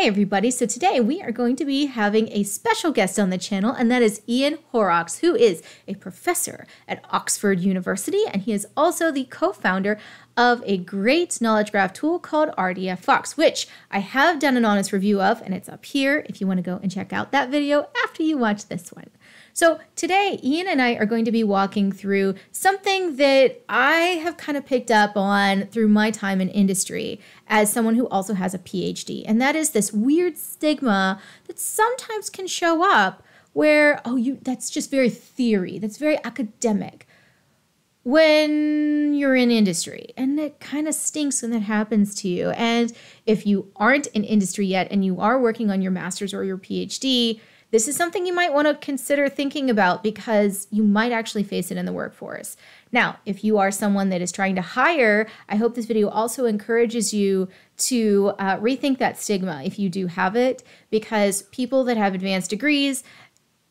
Hey everybody, so today we are going to be having a special guest on the channel, and that is Ian Horrocks, who is a professor at Oxford University, and he is also the co-founder of a great knowledge graph tool called RDFox, which I have done an honest review of, and it's up here if you want to go and check out that video after you watch this one. So today, Ian and I are going to be walking through something that I have kind of picked up on through my time in industry as someone who also has a PhD, and that is this weird stigma that sometimes can show up where, oh, that's just very theory, that's very academic when you're in industry. And it kind of stinks when that happens to you. And if you aren't in industry yet and you are working on your master's or your PhD, this is something you might want to consider thinking about because you might actually face it in the workforce. Now, if you are someone that is trying to hire, I hope this video also encourages you to rethink that stigma if you do have it, because people that have advanced degrees,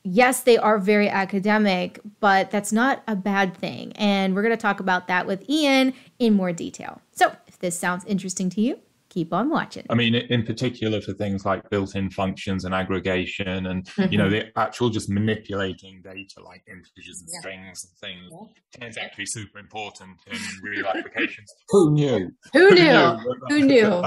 yes, they are very academic, but that's not a bad thing. And we're going to talk about that with Ian in more detail. So if this sounds interesting to you, keep on watching. I mean, in particular for things like built-in functions and aggregation and, you know, the actual just manipulating data like integers and strings and things turns out to be super important in real applications. Who knew? Who knew? Who knew?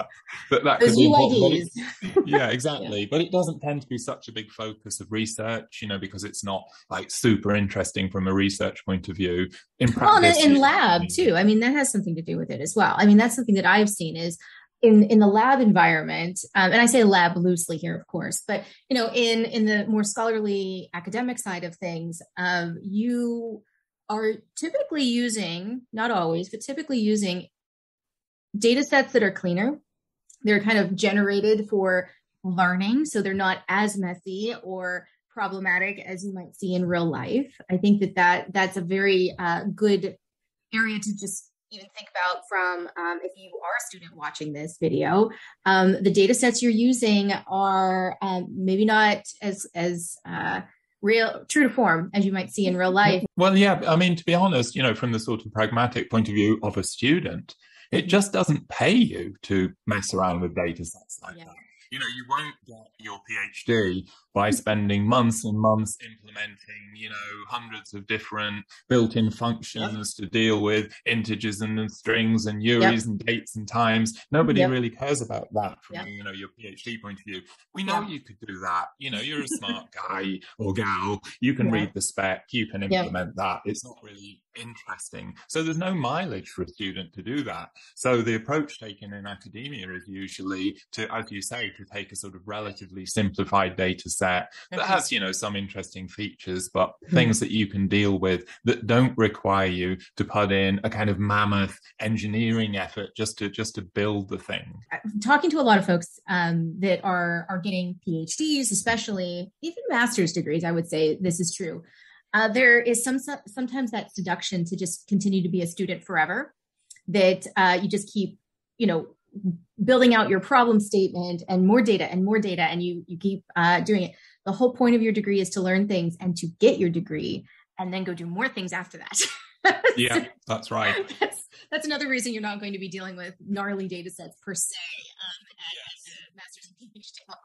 That could be UIDs. Yeah, exactly. Yeah. But it doesn't tend to be such a big focus of research, you know, because it's not like super interesting from a research point of view. In practice, well, and in lab too. I mean, that has something to do with it as well. I mean, that's something that I've seen is, in the lab environment, and I say lab loosely here, of course, but, you know, in the more scholarly academic side of things, you are typically using, not always, but typically using data sets that are cleaner. They're kind of generated for learning, so they're not as messy or problematic as you might see in real life. I think that, that's a very good area to just even think about from if you are a student watching this video, the data sets you're using are maybe not as real, true to form as you might see in real life. Well, yeah, I mean, to be honest, you know, from the sort of pragmatic point of view of a student, it just doesn't pay you to mess around with data sets like that. You know, you won't get your PhD by spending months and months implementing, you know, hundreds of different built-in functions to deal with integers and strings and URIs and dates and times. Nobody really cares about that from, you know, your PhD point of view. We know you could do that. You know, you're a smart guy or gal. You can read the spec. You can implement that. It's not really interesting. So there's no mileage for a student to do that. So the approach taken in academia is usually to, as you say, to take a sort of relatively simplified data set that has, you know, some interesting features, but things that you can deal with that don't require you to put in a kind of mammoth engineering effort just to build the thing. I'm talking to a lot of folks that are getting PhDs, especially even master's degrees, I would say this is true. There is sometimes that seduction to just continue to be a student forever, that you just keep, you know, building out your problem statement and more data and more data, and you keep doing it. The whole point of your degree is to learn things and to get your degree and then go do more things after that. Yeah, that's right. That's another reason you're not going to be dealing with gnarly data sets per se as a master's and PhD level.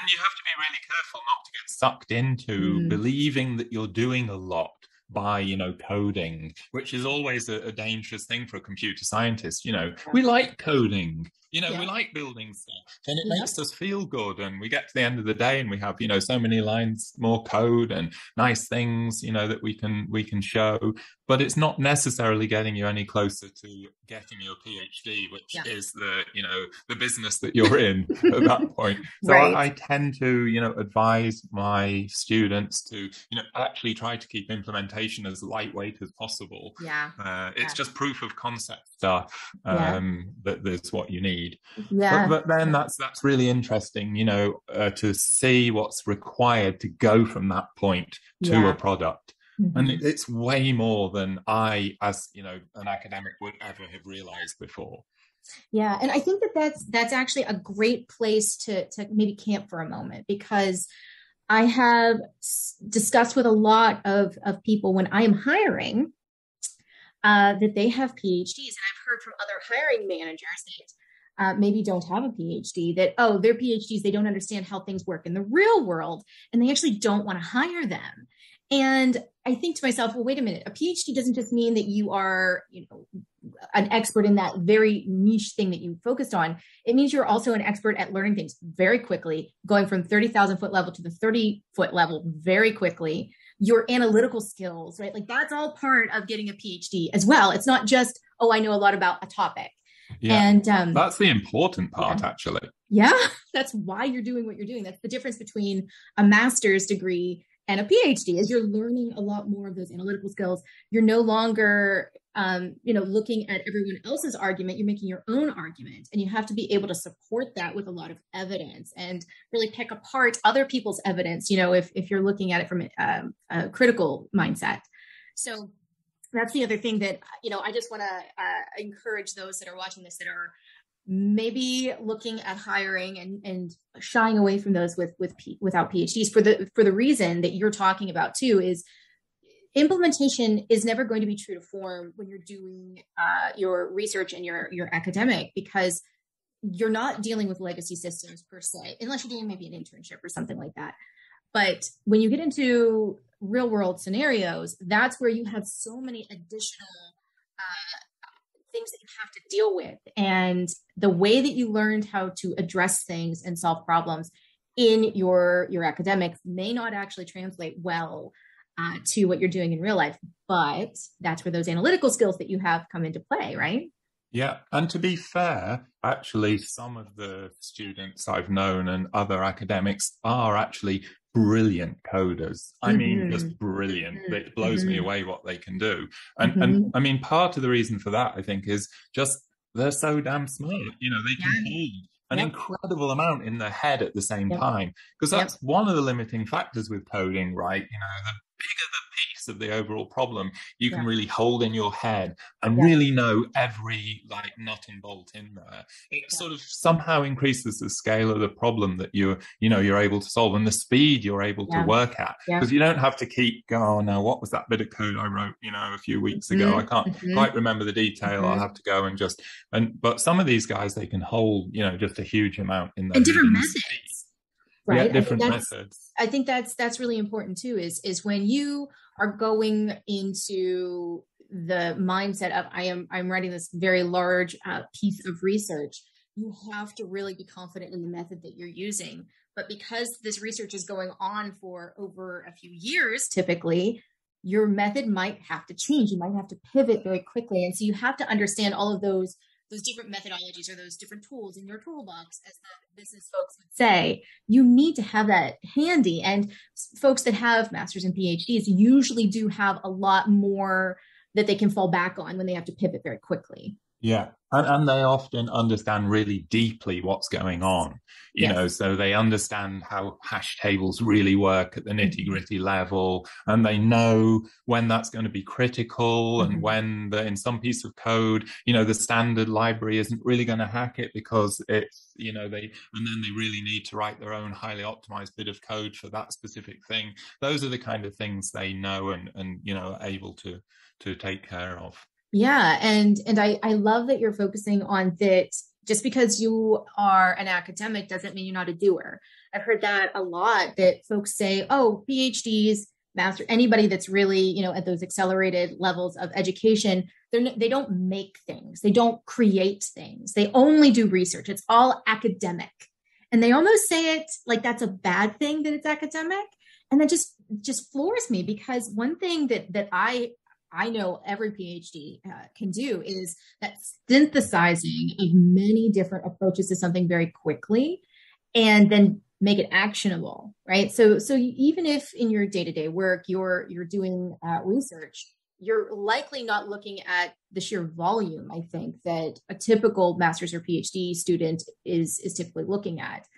And you have to be really careful not to get sucked into believing that you're doing a lot by, you know, coding, which is always a dangerous thing for a computer scientist. You know, we like coding, you know, we like building stuff, and it makes us feel good. And we get to the end of the day and we have, you know, so many lines more code and nice things, you know, that we can show. But it's not necessarily getting you any closer to getting your PhD, which is the, you know, the business that you're in at that point. So I tend to, you know, advise my students to, you know, actually try to keep implementation as lightweight as possible. Yeah, it's just proof of concept stuff that that's what you need. Yeah, but then that's really interesting, you know, to see what's required to go from that point to a product. And it's way more than I, as you know, an academic would ever have realized before. Yeah, and I think that that's actually a great place to maybe camp for a moment, because I have discussed with a lot of people when I am hiring that they have PhDs, and I've heard from other hiring managers that maybe don't have a PhD, that, oh, they're PhDs, they don't understand how things work in the real world, and they actually don't want to hire them. And I think to myself, well, wait a minute, a PhD doesn't just mean that you are, you know, an expert in that very niche thing that you focused on. It means you're also an expert at learning things very quickly, going from 30,000 foot level to the 30 foot level very quickly. Your analytical skills, right? Like that's all part of getting a PhD as well. It's not just, oh, I know a lot about a topic. Yeah, and that's the important part, actually. Yeah, that's why you're doing what you're doing. That's the difference between a master's degree and a PhD, is you're learning a lot more of those analytical skills. You're no longer, looking at everyone else's argument. You're making your own argument, and you have to be able to support that with a lot of evidence and really pick apart other people's evidence, you know, if you're looking at it from a critical mindset. So that's the other thing that, you know, I just want to encourage those that are watching this that are maybe looking at hiring and shying away from those without PhDs for the reason that you're talking about too, is implementation is never going to be true to form when you're doing your research and your academic, because you're not dealing with legacy systems per se, unless you're doing maybe an internship or something like that. But when you get into real world scenarios, that's where you have so many additional things that you have to deal with. And the way that you learned how to address things and solve problems in your academics may not actually translate well to what you're doing in real life, but that's where those analytical skills that you have come into play, right? Yeah. And to be fair, actually, some of the students I've known and other academics are actually brilliant coders. I mean, just brilliant. It blows me away what they can do. And and I mean, part of the reason for that, I think, is just they're so damn smart. You know, they can do an incredible amount in their head at the same time. Because that's one of the limiting factors with coding, right? You know, the bigger the piece of the overall problem you can really hold in your head and really know every like nut and bolt in there, it sort of somehow increases the scale of the problem that you're able to solve and the speed you're able to work at, because you don't have to keep going, oh no, what was that bit of code I wrote, you know, a few weeks ago, I can't quite remember the detail, I'll have to go and but some of these guys, they can hold, you know, just a huge amount in their different methods. Right. Yeah, different methods. I think that's really important too, is when you are going into the mindset of I'm writing this very large piece of research, you have to really be confident in the method that you're using. But because this research is going on for over a few years, typically, your method might have to change. You might have to pivot very quickly. And so you have to understand all of those different methodologies or those different tools in your toolbox, as the business folks would say. You need to have that handy. And folks that have masters and PhDs usually do have a lot more that they can fall back on when they have to pivot very quickly. Yeah. And they often understand really deeply what's going on, you know, so they understand how hash tables really work at the nitty gritty level. And they know when that's going to be critical and when in some piece of code, you know, the standard library isn't really going to hack it because it's, you know, they really need to write their own highly optimized bit of code for that specific thing. Those are the kind of things they know and you know, are able to take care of. Yeah. And I love that you're focusing on that. Just because you are an academic doesn't mean you're not a doer. I've heard that a lot, that folks say, oh, PhDs, master, anybody that's really, you know, at those accelerated levels of education, they don't make things. They don't create things. They only do research. It's all academic. And they almost say it like that's a bad thing that it's academic. And that just floors me, because one thing that I know every PhD can do is that synthesizing of many different approaches to something very quickly and then make it actionable, right? So even if in your day-to-day work, you're doing research, you're likely not looking at the sheer volume, I think, that a typical master's or PhD student is typically looking at.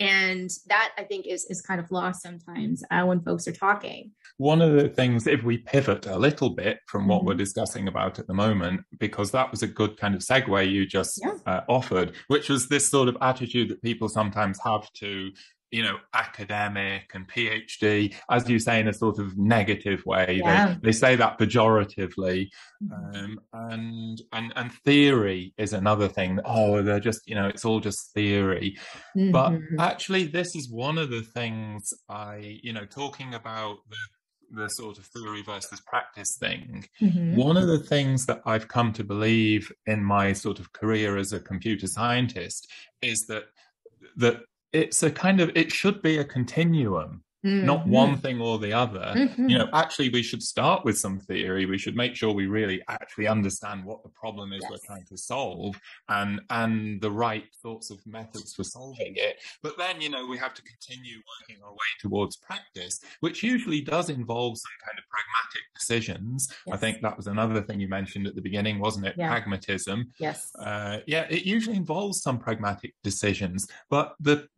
And that, I think, is kind of lost sometimes when folks are talking. One of the things, if we pivot a little bit from what we're discussing about at the moment, because that was a good kind of segue you just offered, which was this sort of attitude that people sometimes have to, you know, academic and PhD, as you say, in a sort of negative way. Yeah. They say that pejoratively. And theory is another thing. Oh, they're just, you know, it's all just theory. Mm-hmm. But actually, this is one of the things I, you know, talking about the sort of theory versus practice thing. Mm-hmm. One of the things that I've come to believe in my sort of career as a computer scientist is that it's a kind of, it should be a continuum, mm-hmm. not one thing or the other. Mm-hmm. You know, actually we should start with some theory. We should make sure we really actually understand what the problem is yes. we're trying to solve and the right sorts of methods for solving it. But then, you know, we have to continue working our way towards practice, which usually does involve some kind of pragmatic decisions. Yes. I think that was another thing you mentioned at the beginning, wasn't it? Yeah. Pragmatism. Yes. Yeah, it usually involves some pragmatic decisions, but the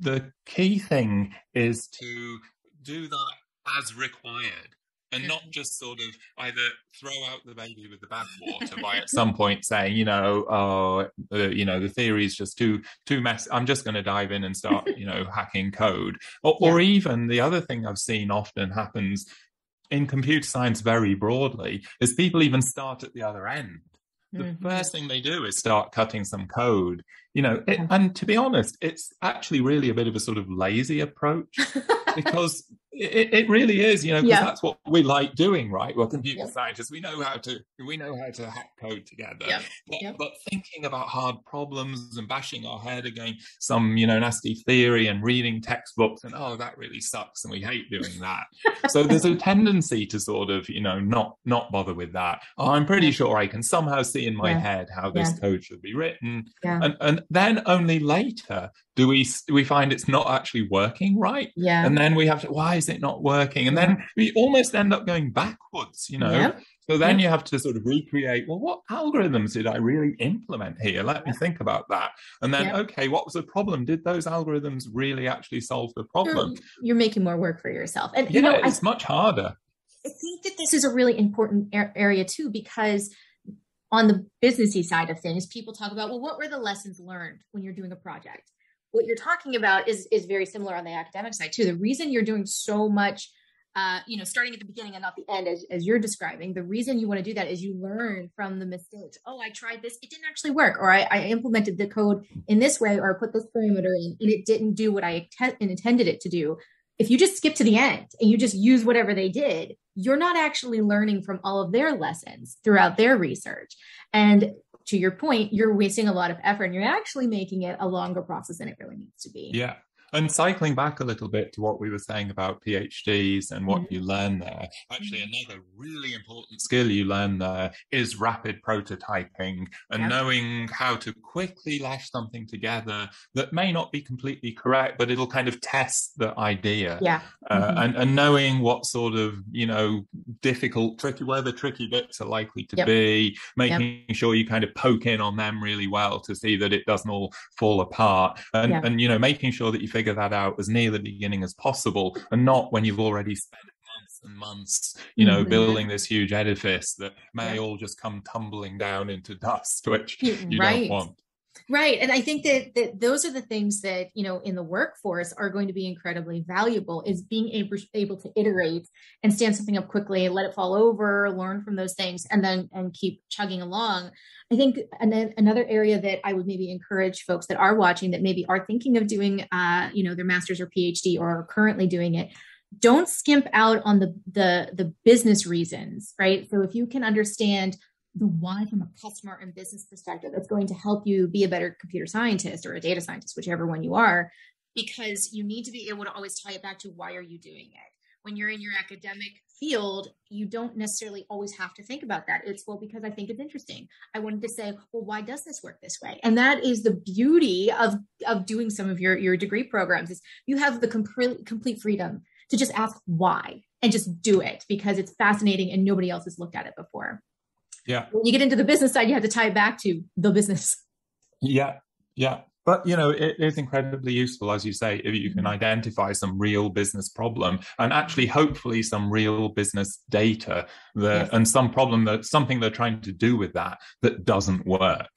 key thing is to do that as required and not just sort of either throw out the baby with the bathwater by at some point saying, you know, you know, the theory is just too messy. I'm just going to dive in and start, you know, hacking code. Or even the other thing I've seen often happens in computer science very broadly is people even start at the other end. The mm-hmm. first thing they do is start cutting some code, you know, and to be honest, it's actually really a bit of a sort of lazy approach because it really is, you know, because yeah. that's what we like doing, right? We're computer yeah. scientists. We know how to hack code together, yeah. But thinking about hard problems and bashing our head against some, you know, nasty theory and reading textbooks and, oh, that really sucks and we hate doing that. So there's a tendency to sort of, you know, not bother with that. Oh, I'm pretty sure I can somehow see in my yeah. head how this yeah. code should be written, yeah. and then only later do we find it's not actually working right, yeah. and then we have to, why is it not working? And then we almost end up going backwards, you know. Yeah. So then yeah. you have to sort of recreate, well, what algorithms did I really implement here? Let me think about that. And then, yeah. okay, what was the problem? Did those algorithms really actually solve the problem? You're making more work for yourself, and yeah, you know, it's much harder. I think that this is a really important area too, because on the businessy side of things, people talk about, well, what were the lessons learned when you're doing a project? What you're talking about is very similar on the academic side too. The reason you're doing so much, you know, starting at the beginning and not the end, as you're describing, the reason you want to do that is you learn from the mistakes. Oh, I tried this, it didn't actually work, or I implemented the code in this way, or I put this parameter in, and it didn't do what I intended it to do. If you just skip to the end and you just use whatever they did, you're not actually learning from all of their lessons throughout their research. And to your point, you're wasting a lot of effort and you're actually making it a longer process than it really needs to be. Yeah. And cycling back a little bit to what we were saying about PhDs and what mm-hmm. you learn there, actually another really important skill you learn there is rapid prototyping and yep. knowing how to quickly lash something together that may not be completely correct, but it'll kind of test the idea. Yeah. Mm-hmm. and knowing what sort of, you know, where the tricky bits are likely to yep. be, making yep. sure you kind of poke in on them really well to see that it doesn't all fall apart. And, yep. and you know, making sure that you figure that out as near the beginning as possible and not when you've already spent months and months, you know, mm-hmm. building this huge edifice that may yeah. all just come tumbling down into dust, which you right. don't want. Right. And I think that those are the things that, you know, in the workforce are going to be incredibly valuable, is being able to iterate and stand something up quickly, let it fall over, learn from those things, and keep chugging along. I think another area that I would maybe encourage folks that are watching that maybe are thinking of doing, you know, their master's or PhD or are currently doing it, don't skimp out on the business reasons, right? So if you can understand the why from a customer and business perspective, that's going to help you be a better computer scientist or a data scientist, whichever one you are, because you need to be able to always tie it back to why are you doing it. When you're in your academic field, you don't necessarily always have to think about that. It's, well, because I think it's interesting. I wanted to say, well, why does this work this way? And that is the beauty of doing some of your degree programs, is you have the complete freedom to just ask why and just do it, because it's fascinating and nobody else has looked at it before. Yeah. When you get into the business side, you have to tie it back to the business. Yeah. Yeah. But, you know, it is incredibly useful, as you say, if you can identify some real business problem and actually hopefully some real business data yes. and some problem, that something they're trying to do with that doesn't work.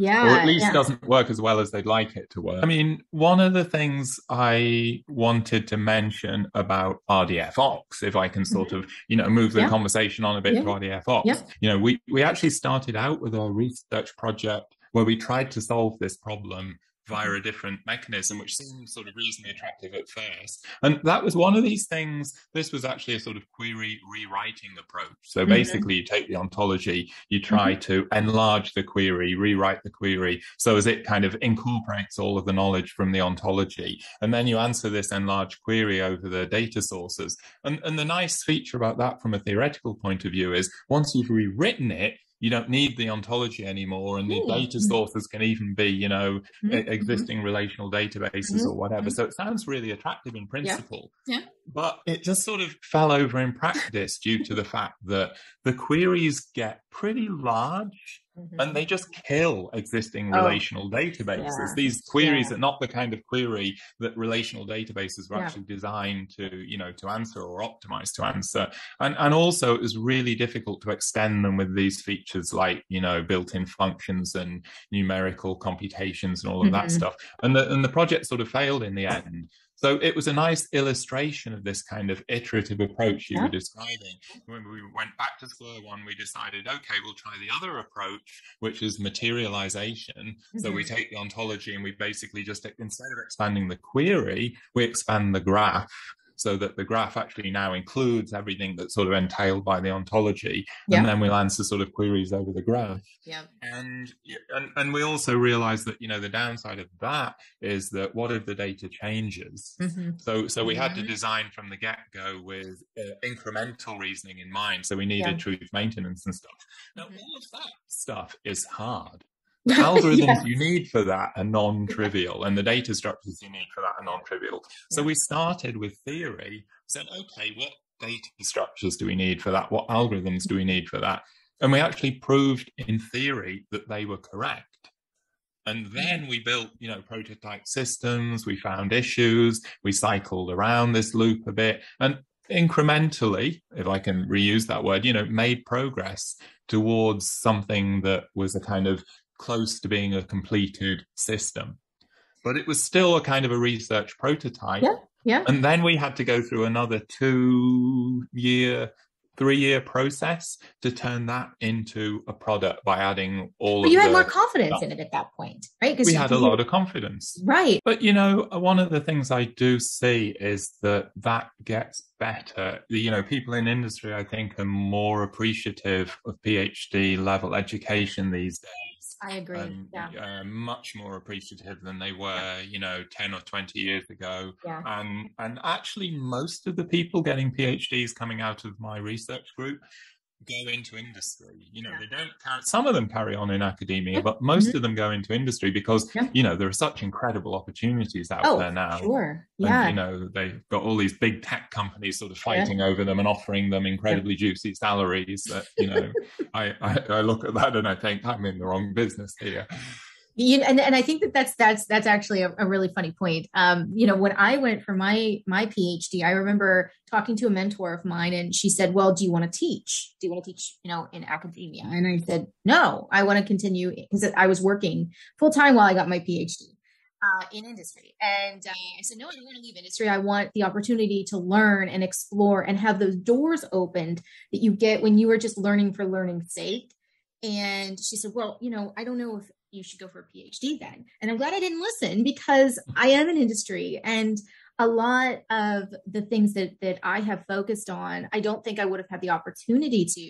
Yeah, or at least doesn't work as well as they'd like it to work. I mean, one of the things I wanted to mention about RDFox, if I can sort of, you know, move the conversation on a bit to RDFox, you know, we actually started out with our research project where we tried to solve this problem via a different mechanism, which seemed sort of reasonably attractive at first. And that was one of these things. This was actually a sort of query rewriting approach. So basically you take the ontology, you try to enlarge the query, rewrite the query, so as it kind of incorporates all of the knowledge from the ontology. And then you answer this enlarged query over the data sources. And the nice feature about that from a theoretical point of view is once you've rewritten it, you don't need the ontology anymore, and the data sources can even be, you know, existing relational databases or whatever. So it sounds really attractive in principle, but it just sort of fell over in practice due to the fact that the queries get pretty large and they just kill existing relational databases. These queries are not the kind of query that relational databases were actually designed to, you know, to answer or optimize to answer. And also it was really difficult to extend them with these features like, you know, built-in functions and numerical computations and all of that stuff. And the project sort of failed in the end. So it was a nice illustration of this kind of iterative approach you were describing. When we went back to square one, we decided, okay, we'll try the other approach, which is materialization. So we take the ontology and we basically just, instead of expanding the query, we expand the graph, so that the graph actually now includes everything that's sort of entailed by the ontology. And then we'll answer sort of queries over the graph. And we also realize that, you know, the downside of that is that what if the data changes? So we had to design from the get-go with incremental reasoning in mind. So we needed truth maintenance and stuff. Now, all of that stuff is hard. The algorithms you need for that are non-trivial, and the data structures you need for that are non-trivial. So we started with theory, said, okay, what data structures do we need for that? What algorithms do we need for that? And we actually proved in theory that they were correct. And then we built, you know, prototype systems, we found issues, we cycled around this loop a bit, and incrementally, if I can reuse that word, you know, made progress towards something that was a kind of close to being a completed system. But it was still a kind of a research prototype. And then we had to go through another 3-year process to turn that into a product by adding all but you had more confidence in it at that point, right? Because we had a lot of confidence. Right. But, you know, one of the things I do see is that gets better. You know, people in industry, I think, are more appreciative of PhD level education these days. I agree. Much more appreciative than they were, you know, 10 or 20 years ago. And actually, most of the people getting PhDs coming out of my research group go into industry. You know, they don't carry, some of them carry on in academia, but most of them go into industry because, you know, there are such incredible opportunities out there now. And, you know, they've got all these big tech companies sort of fighting over them and offering them incredibly juicy salaries that, you know, I look at that and I think I'm in the wrong business here. And I think that's actually a really funny point. You know, when I went for my PhD, I remember talking to a mentor of mine, and she said, "Well, do you want to teach? Do you want to teach, you know, in academia?" And I said, "No, I want to continue," because I was working full time while I got my PhD in industry. And I said, "No, I don't want to leave industry. I want the opportunity to learn and explore and have those doors opened that you get when you are just learning for learning's sake." And she said, "Well, you know, I don't know if you should go for a PhD then." And I'm glad I didn't listen, because I am in industry, and a lot of the things that I have focused on, I don't think I would have had the opportunity to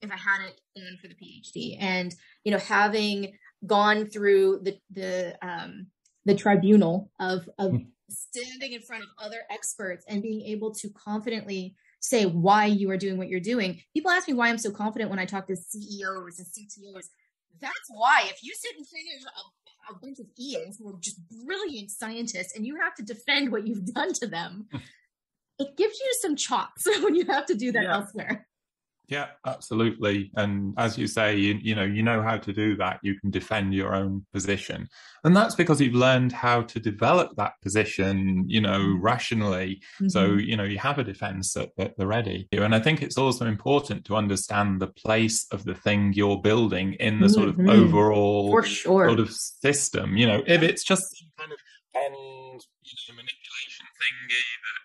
if I hadn't gone for the PhD. And, you know, having gone through the tribunal of standing in front of other experts and being able to confidently say why you are doing what you're doing. People ask me why I'm so confident when I talk to CEOs and CTOs. That's why. If you sit in front of a bunch of Ians who are just brilliant scientists and you have to defend what you've done to them, it gives you some chops when you have to do that elsewhere. Yeah, absolutely. And as you say, you know how to do that. You can defend your own position. And that's because you've learned how to develop that position, you know, rationally. Mm-hmm. So, you know, you have a defense at the ready. And I think it's also important to understand the place of the thing you're building in the sort of overall sort of system. You know, if it's just some kind of old, you know, manipulation thingy that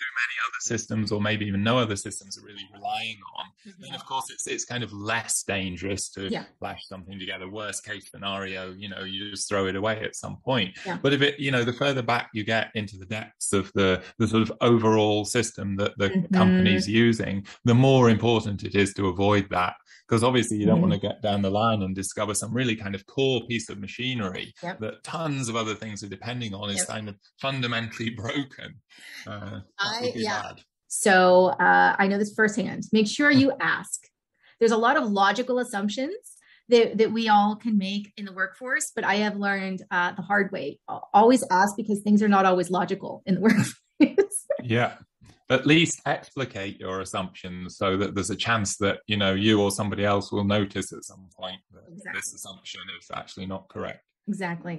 many other systems, or maybe even no other systems, are really relying on, then of course it's kind of less dangerous to lash something together. Worst case scenario, you know, you just throw it away at some point. But if it, you know, the further back you get into the depths of the sort of overall system that the company's using, the more important it is to avoid that, because obviously you don't want to get down the line and discover some really kind of core piece of machinery that tons of other things are depending on is kind of fundamentally broken. So I know this firsthand. Make sure you ask. There's a lot of logical assumptions that we all can make in the workforce, but I have learned the hard way. I'll always ask, because things are not always logical in the workforce. At least explicate your assumptions so that there's a chance that, you know, you or somebody else will notice at some point that this assumption is actually not correct. Exactly.